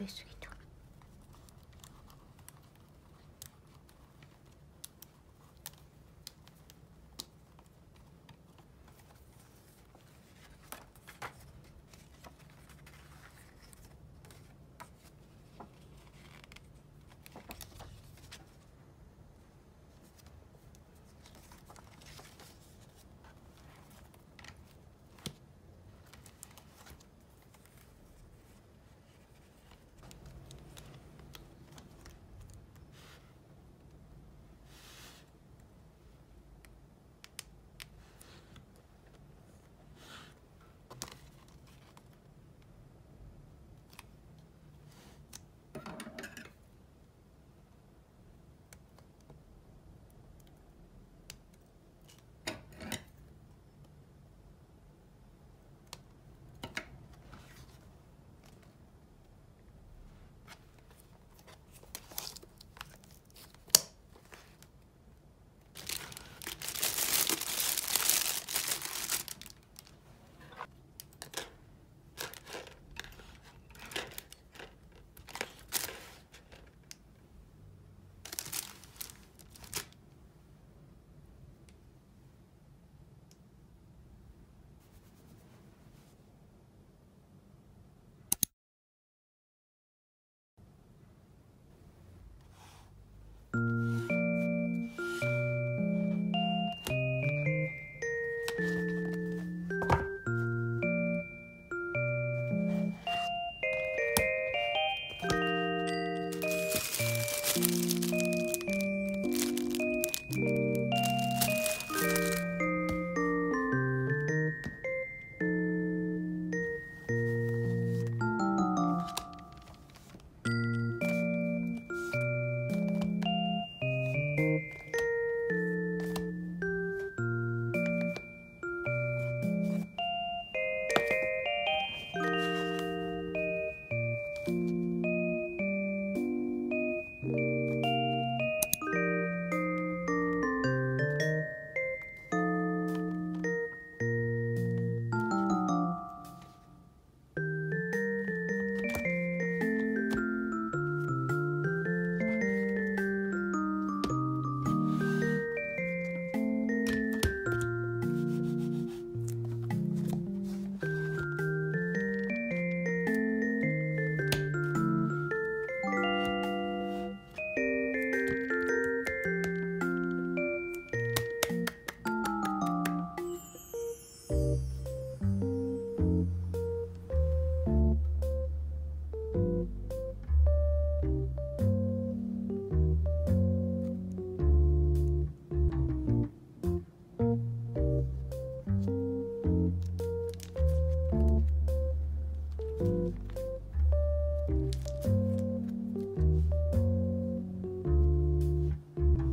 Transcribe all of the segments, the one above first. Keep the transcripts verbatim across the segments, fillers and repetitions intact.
questo che tu.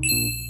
Beep.